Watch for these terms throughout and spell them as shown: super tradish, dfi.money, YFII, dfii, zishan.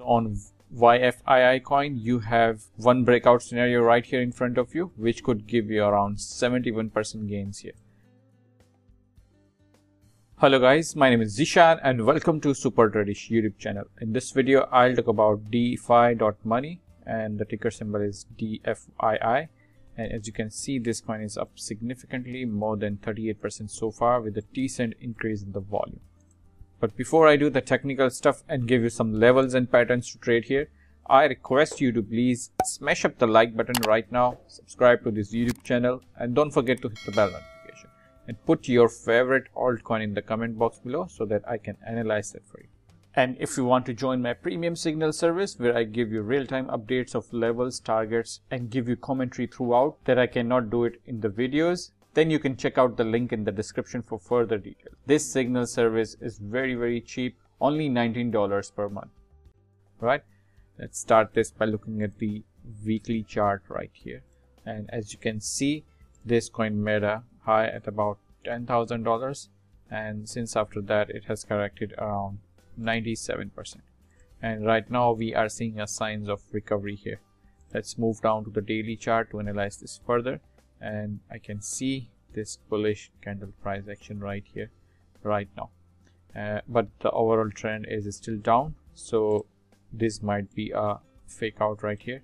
So on YFII coin, you have one breakout scenario right here in front of you, which could give you around 71% gains here. Hello guys, my name is Zishan and welcome to Super Tradish YouTube channel. In this video, I'll talk about dfi.money and the ticker symbol is dfii. And as you can see, this coin is up significantly, more than 38% so far, with a decent increase in the volume. But before I do the technical stuff and give you some levels and patterns to trade here, I request you to please smash up the like button right now, subscribe to this YouTube channel, and don't forget to hit the bell notification. And put your favorite altcoin in the comment box below so that I can analyze that for you. And if you want to join my premium signal service, where I give you real-time updates of levels, targets, and give you commentary throughout that I cannot do it in the videos, then you can check out the link in the description for further details. This signal service is very, very cheap, only $19 per month. Right, let's start this by looking at the weekly chart right here. And as you can see, this coin made a high at about $10,000, and since after that it has corrected around 97%, and right now we are seeing a signs of recovery here. Let's move down to the daily chart to analyze this further, and I can see this bullish candle price action right here right now, but the overall trend is still down, so this might be a fake out right here.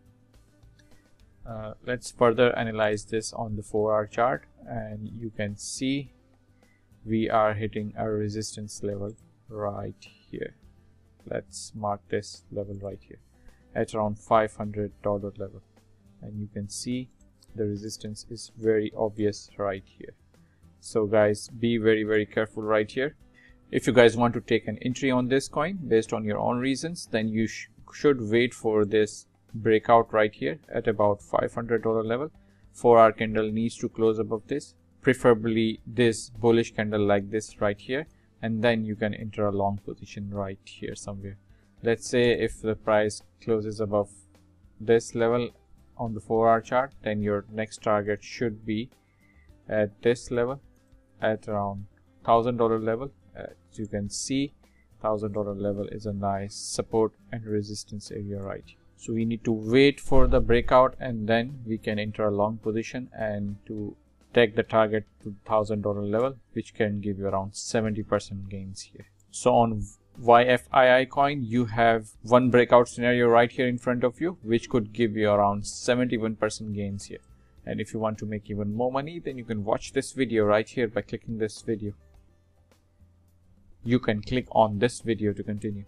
Let's further analyze this on the 4-hour chart, and you can see we are hitting a resistance level right here. Let's mark this level right here at around $500 level, and you can see the resistance is very obvious right here. So guys, be very, very careful right here. If you guys want to take an entry on this coin based on your own reasons, then you should wait for this breakout right here at about $500 level. 4-hour candle needs to close above this, preferably this bullish candle like this right here, and then you can enter a long position right here somewhere. Let's say if the price closes above this level on the 4-hour chart, then your next target should be at this level at around $1,000 level. As you can see, $1,000 level is a nice support and resistance area right here. So we need to wait for the breakout, and then we can enter a long position and to take the target to $1,000 level, which can give you around 70% gains here. So on YFII coin, you have one breakout scenario right here in front of you, which could give you around 71% gains here. And if you want to make even more money, then you can watch this video right here by clicking this video. You can click on this video to continue.